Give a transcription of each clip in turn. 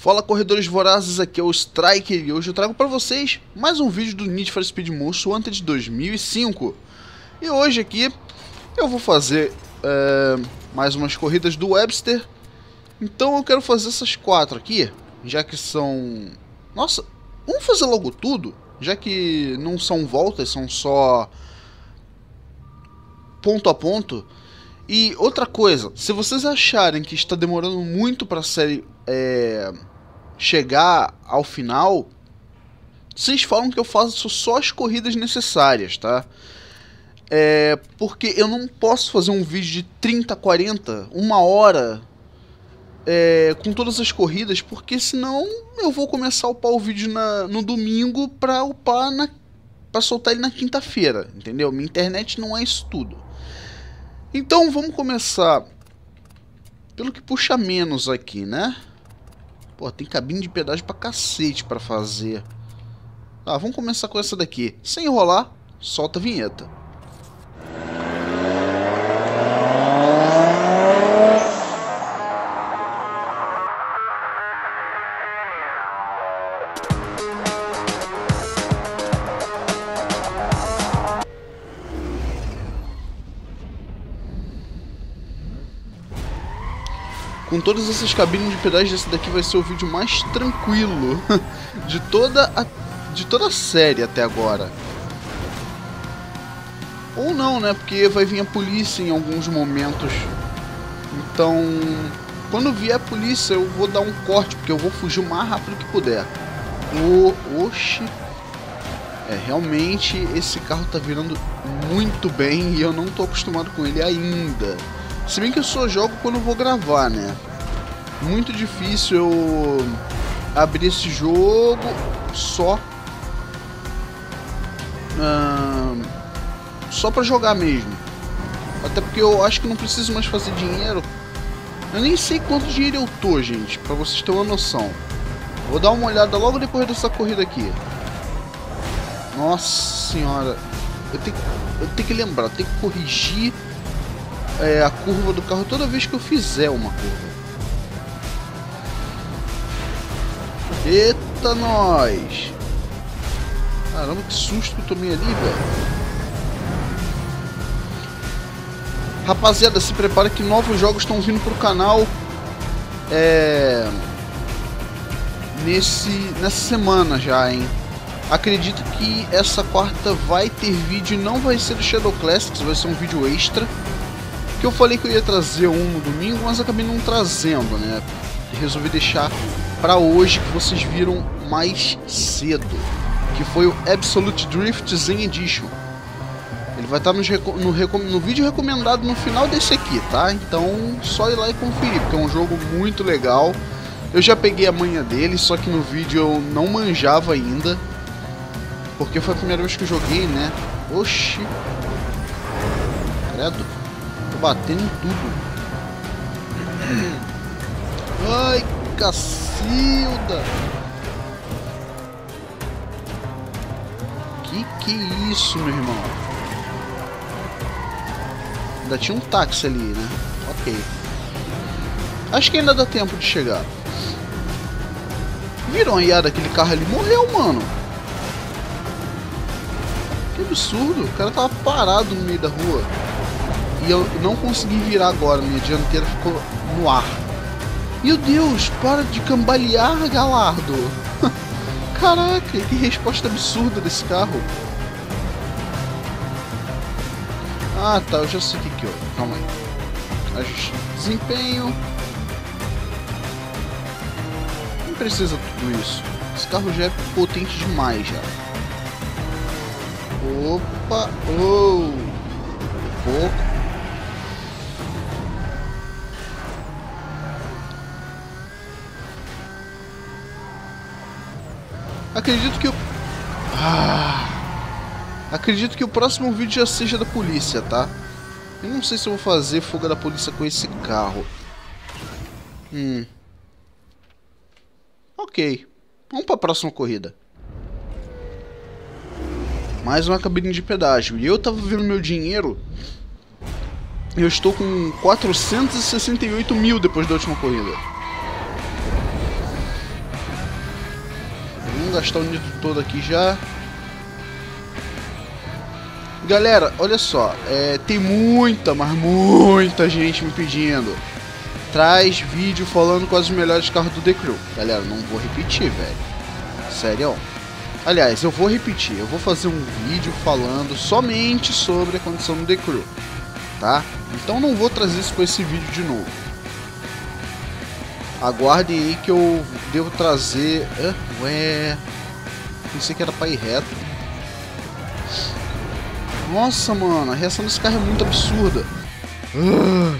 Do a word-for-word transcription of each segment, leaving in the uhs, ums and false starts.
Fala corredores vorazes, aqui é o Striker e hoje eu trago para vocês mais um vídeo do Need for Speed Most Wanted dois mil e cinco. E hoje aqui eu vou fazer é, mais umas corridas do Webster. Então eu quero fazer essas quatro aqui, já que são... Nossa, vamos fazer logo tudo, já que não são voltas, são só ponto a ponto. E outra coisa, se vocês acharem que está demorando muito para a série é, chegar ao final, vocês falam que eu faço só as corridas necessárias, tá? É, porque eu não posso fazer um vídeo de trinta, quarenta, uma hora é, com todas as corridas, porque senão eu vou começar a upar o vídeo na, no domingo para upar na, para soltar ele na quinta-feira, entendeu? Minha internet não é isso tudo. Então vamos começar pelo que puxa menos aqui, né? Pô, tem cabine de pedágio pra cacete pra fazer. Tá, vamos começar com essa daqui. Sem enrolar, solta a vinheta. Com todas essas cabines de pedágio, esse daqui vai ser o vídeo mais tranquilo de toda a, de toda a série até agora. Ou não, né? Porque vai vir a polícia em alguns momentos. Então, quando vier a polícia, eu vou dar um corte, porque eu vou fugir o mais rápido que puder. O... Oxi! É, realmente, esse carro tá virando muito bem e eu não tô acostumado com ele ainda. Se bem que eu só jogo quando eu vou gravar, né? Muito difícil eu abrir esse jogo só ah, só pra jogar mesmo. Até porque eu acho que não preciso mais fazer dinheiro. Eu nem sei quanto dinheiro eu tô, gente, pra vocês terem uma noção. Vou dar uma olhada logo depois dessa corrida aqui. Nossa senhora. Eu tenho, eu tenho que lembrar, eu tenho que corrigir É, a curva do carro toda vez que eu fizer uma curva. Eita, nós! Caramba, que susto que eu tomei ali, velho. Rapaziada, se prepara que novos jogos estão vindo pro canal é... Nesse... nessa semana já, hein? Acredito que essa quarta vai ter vídeo, não vai ser do Shadow Classics, vai ser um vídeo extra. Que eu falei que eu ia trazer um no domingo, mas acabei não trazendo, né? Resolvi deixar pra hoje, que vocês viram mais cedo. Que foi o Absolute Drift Zen Edition. Ele vai estar no, no, no vídeo recomendado no final desse aqui, tá? Então, só ir lá e conferir, porque é um jogo muito legal. Eu já peguei a manha dele, só que no vídeo eu não manjava ainda. Porque foi a primeira vez que eu joguei, né? Oxi! Credo! Batendo em tudo. Ai, cacilda. Que que é isso, meu irmão? Ainda tinha um táxi ali, né? Ok. Acho que ainda dá tempo de chegar. Viram a Yara daquele carro ali? Morreu, mano. Que absurdo. O cara tava parado no meio da rua. E eu não consegui virar agora, minha dianteira ficou no ar. Meu Deus, para de cambalear, Galardo. Caraca, que resposta absurda desse carro. Ah, tá, eu já sei o que que eu... Calma aí. Ajuste desempenho. Não precisa tudo isso. Esse carro já é potente demais, já. Opa, oh. Pouco. Acredito que eu... Ah, acredito que o próximo vídeo já seja da polícia, tá? Eu não sei se eu vou fazer fuga da polícia com esse carro. Hum. Ok. Vamos para a próxima corrida. Mais uma cabine de pedágio. E eu tava vendo meu dinheiro. Eu estou com quatrocentos e sessenta e oito mil depois da última corrida. Vamos gastar o nitro todo aqui já. Galera, olha só, é, tem muita, mas muita gente me pedindo. Traz vídeo falando quais os melhores carros do The Crew. Galera, não vou repetir, velho. Sério. Aliás, eu vou repetir, eu vou fazer um vídeo falando somente sobre a condição do The Crew, tá? Então não vou trazer isso com esse vídeo de novo. Aguardem aí que eu devo trazer... Ah, ué... Pensei que era pra ir reto. Nossa, mano, a reação desse carro é muito absurda. Uh,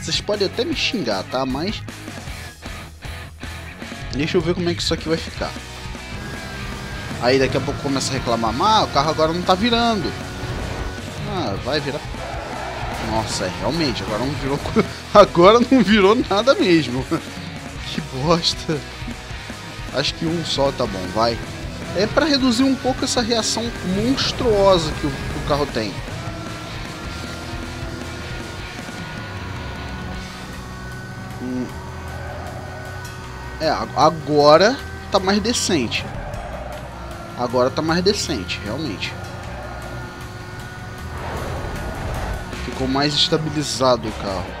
vocês podem até me xingar, tá? Mas... deixa eu ver como é que isso aqui vai ficar. Aí daqui a pouco começa a reclamar. Ah, o carro agora não tá virando. Ah, vai virar... Nossa, realmente, agora não virou... Agora não virou nada mesmo. Que bosta. Acho que um só tá bom, vai. É para reduzir um pouco essa reação monstruosa que o, o carro tem. Hum. É, agora tá mais decente. Agora tá mais decente, realmente. Ficou mais estabilizado o carro.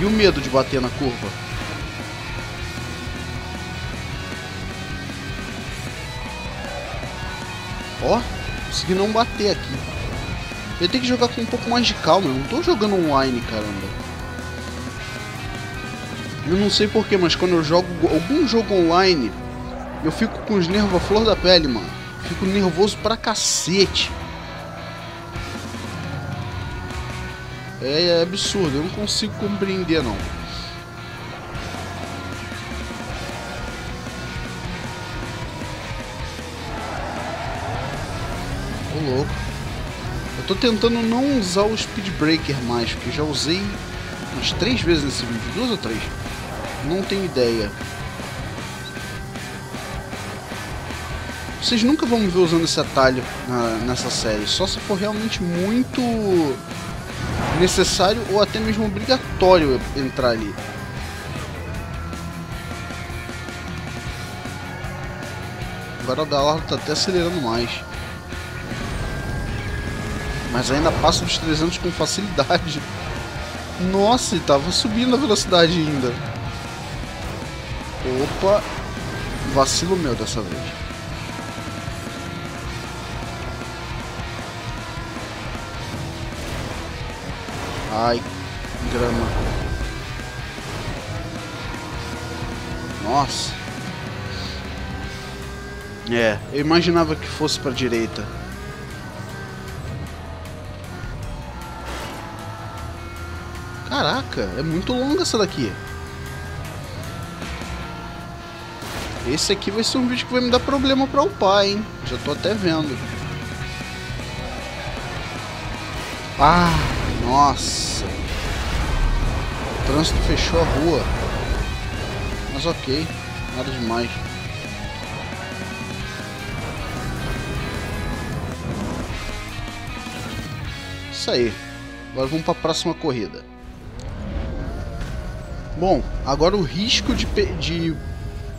E o medo de bater na curva? Ó, consegui não bater aqui. Eu tenho que jogar com um pouco mais de calma. Eu não tô jogando online, caramba. Eu não sei porquê, mas quando eu jogo algum jogo online, eu fico com os nervos à flor da pele, mano. Fico nervoso pra cacete. É absurdo, eu não consigo compreender, não. Louco. Eu tô tentando não usar o Speed Breaker mais, porque já usei umas três vezes nesse vídeo, duas ou três, não tenho ideia. Vocês nunca vão me ver usando esse atalho na, nessa série, só se for realmente muito necessário ou até mesmo obrigatório entrar ali. Agora o Galardo tá até acelerando mais. Mas ainda passa dos trezentos com facilidade. Nossa, ele tava subindo a velocidade ainda. Opa. Vacilo meu dessa vez. Ai, grama. Nossa. É, eu imaginava que fosse pra direita. Caraca, é muito longa essa daqui. Esse aqui vai ser um vídeo que vai me dar problema pra upar, hein? Já tô até vendo. Ah, nossa. O trânsito fechou a rua. Mas ok, nada demais. Isso aí. Agora vamos pra próxima corrida. Bom, agora o risco de, de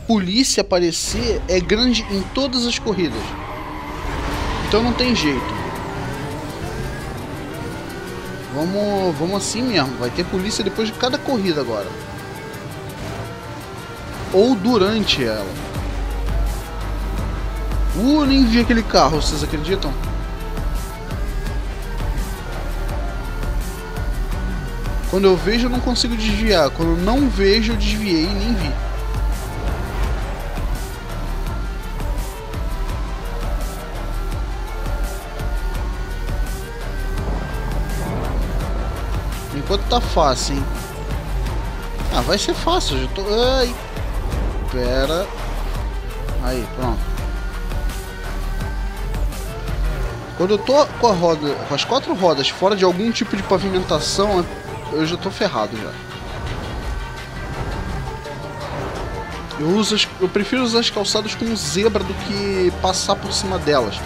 polícia aparecer é grande em todas as corridas. Então não tem jeito. Vamos, vamos assim mesmo. Vai ter polícia depois de cada corrida agora. Ou durante ela. Uh, eu nem vi aquele carro, vocês acreditam? Quando eu vejo, eu não consigo desviar. Quando eu não vejo, eu desviei e nem vi. Enquanto tá fácil, hein? Ah, vai ser fácil. Eu já tô... Ai! Pera... Aí, pronto. Quando eu tô com, a roda, com as quatro rodas fora de algum tipo de pavimentação... Eu já tô ferrado já. Eu, uso as, eu prefiro usar as calçadas com zebra do que passar por cima delas.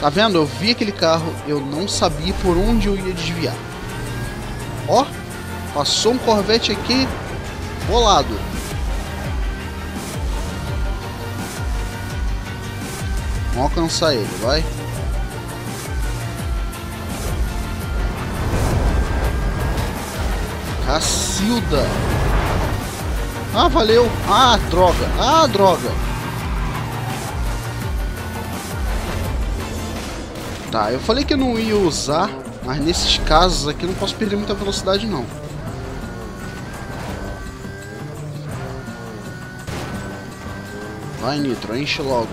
Tá vendo? Eu vi aquele carro, eu não sabia por onde eu ia desviar. Ó, passou um Corvette aqui. bolado. Vamos alcançar ele, vai. Cacilda. Ah, valeu. Ah, droga. Ah, droga. Tá, eu falei que eu não ia usar, mas nesses casos aqui eu não posso perder muita velocidade, não. Vai, Nitro, enche logo.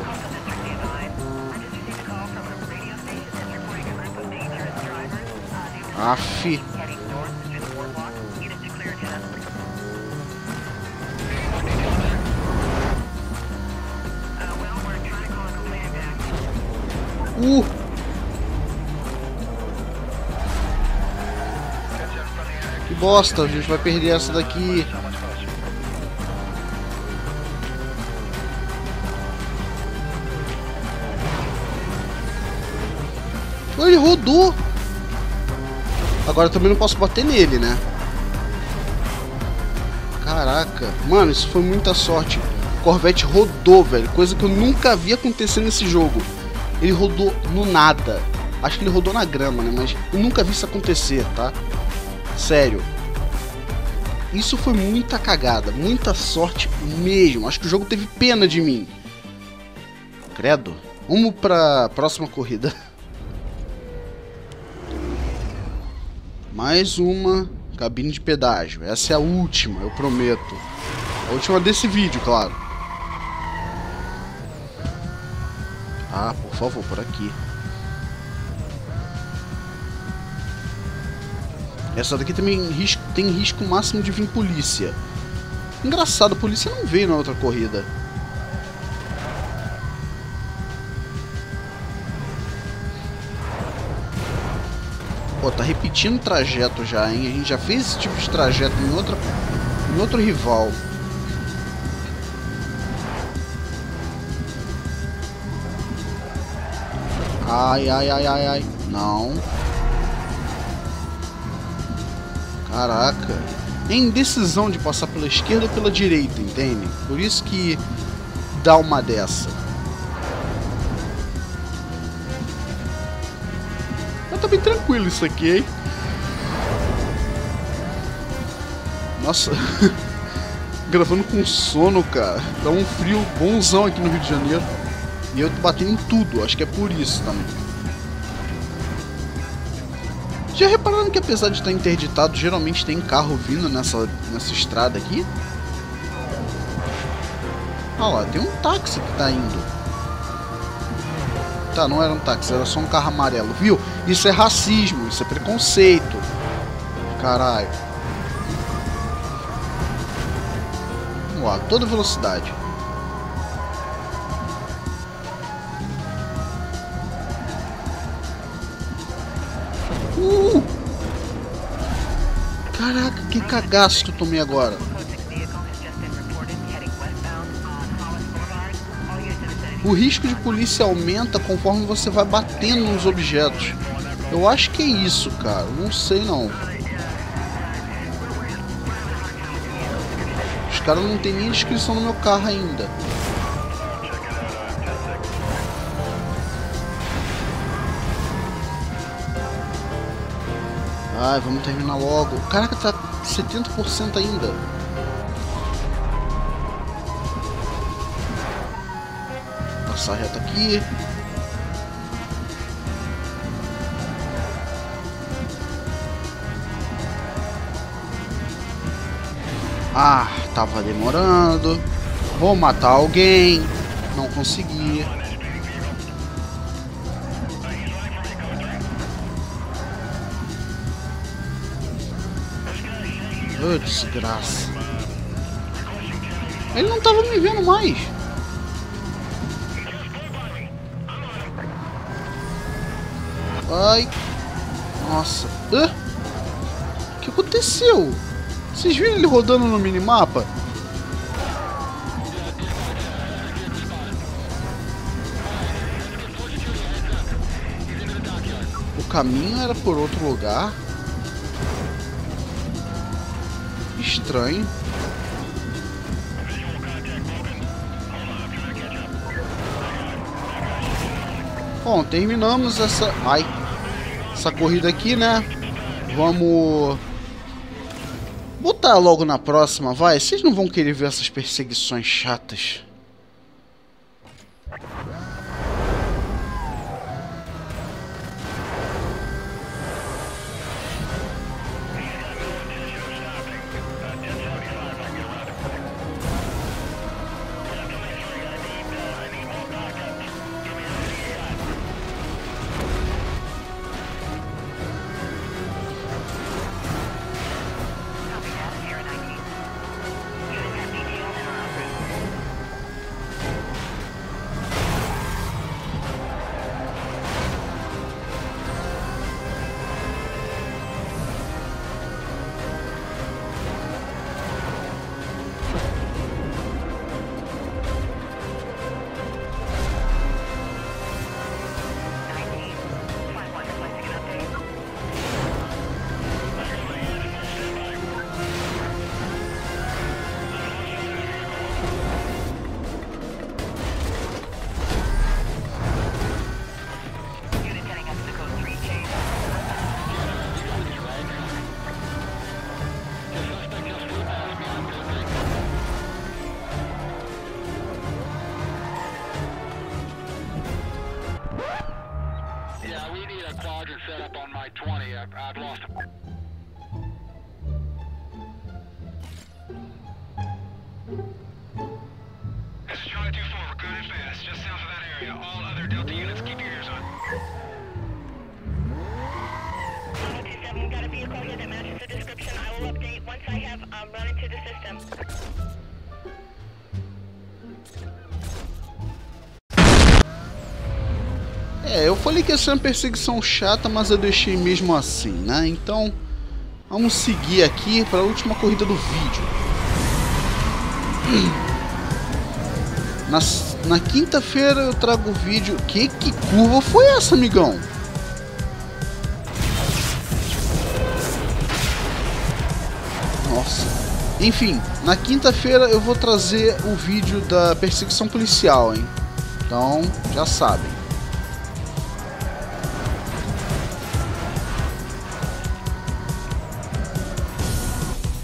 Aff. Uh! Que bosta, a gente vai perder essa daqui. Ele rodou. Agora também não posso bater nele, né? Caraca. Mano, isso foi muita sorte. O Corvette rodou, velho. Coisa que eu nunca vi acontecer nesse jogo. Ele rodou no nada. Acho que ele rodou na grama, né? Mas eu nunca vi isso acontecer, tá? Sério. Isso foi muita cagada. Muita sorte mesmo. Acho que o jogo teve pena de mim. Credo. Vamos pra próxima corrida. Mais uma cabine de pedágio. Essa é a última, eu prometo. A última desse vídeo, claro. Ah, por favor, por aqui. Essa daqui também tem risco máximo de vir polícia. Engraçado, a polícia não veio na outra corrida. Pô, tá repetindo o trajeto já, hein? A gente já fez esse tipo de trajeto em, outra, em outro rival. Ai, ai, ai, ai, ai. Não. Caraca. É indecisão de passar pela esquerda ou pela direita, entende? Por isso que dá uma dessa. Tá bem tranquilo isso aqui, hein? Nossa, gravando com sono, cara. Dá um frio bonzão aqui no Rio de Janeiro. E eu tô batendo em tudo, acho que é por isso também. Já repararam que apesar de estar interditado, geralmente tem carro vindo nessa, nessa estrada aqui? Ah lá, tem um táxi que tá indo. Tá, não era um táxi, era só um carro amarelo, viu? Isso é racismo, isso é preconceito. Caralho. Vamos lá, toda velocidade. Uh! Caraca, que cagaço que eu tomei agora. O risco de polícia aumenta conforme você vai batendo nos objetos. Eu acho que é isso, cara. Não sei, não. Os caras não tem nem inscrição no meu carro ainda. Ai, vamos terminar logo. Caraca, tá setenta por cento ainda. Passar reta aqui. Ah, tava demorando. Vou matar alguém. Não consegui. Oh, desgraça. Ele não tava me vendo mais. Ai, nossa. Hã? O que aconteceu? Vocês viram ele rodando no minimapa? O caminho era por outro lugar. Estranho. Bom, terminamos essa, ai, essa corrida aqui, né? Vamos botar logo na próxima, vai. Vocês não vão querer ver essas perseguições chatas. É, eu falei que ia ser uma perseguição chata, mas eu deixei mesmo assim, né? Então, vamos seguir aqui para a última corrida do vídeo. Na, na quinta-feira eu trago o vídeo... Que, que curva foi essa, amigão? Nossa. Enfim, na quinta-feira eu vou trazer o vídeo da perseguição policial, hein? Então, já sabem.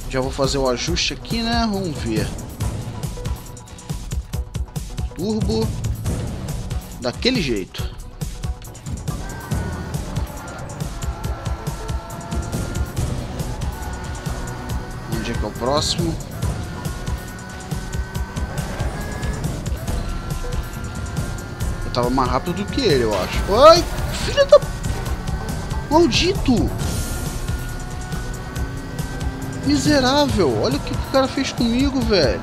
Já vou fazer o ajuste aqui, né? Vamos ver. Turbo. Daquele jeito. Onde é que é o próximo? Eu tava mais rápido do que ele, eu acho. Ai, filha da... Maldito! Miserável, olha o que o cara fez comigo, velho.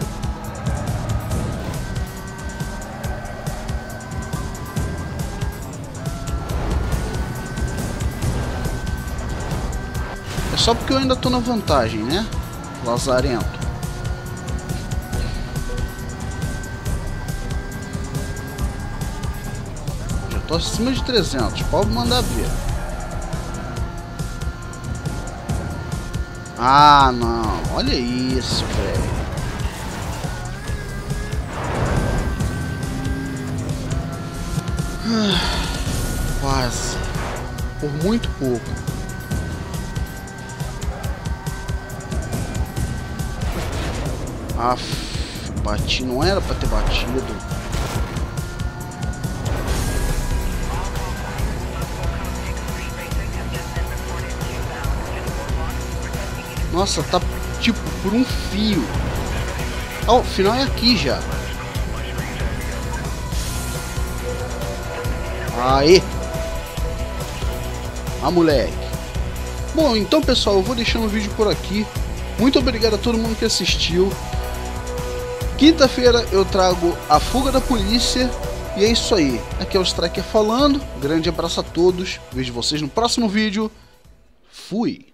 É só porque eu ainda tô na vantagem, né? Lazarento. Já tô acima de trezentos, pode mandar ver. Ah, não. Olha isso, velho. Quase. Por muito pouco. Ah, bati. Não era pra ter batido. Nossa, tá tipo por um fio. Ó, o final é aqui já. Aê! Ah, moleque. Bom, então pessoal, eu vou deixando o vídeo por aqui. Muito obrigado a todo mundo que assistiu. Quinta-feira eu trago a fuga da polícia. E é isso aí. Aqui é o Striker falando. Grande abraço a todos. Vejo vocês no próximo vídeo. Fui!